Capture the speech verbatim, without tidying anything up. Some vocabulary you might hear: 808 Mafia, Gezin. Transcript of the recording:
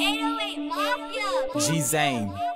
eight oh eight Mafia Gezin.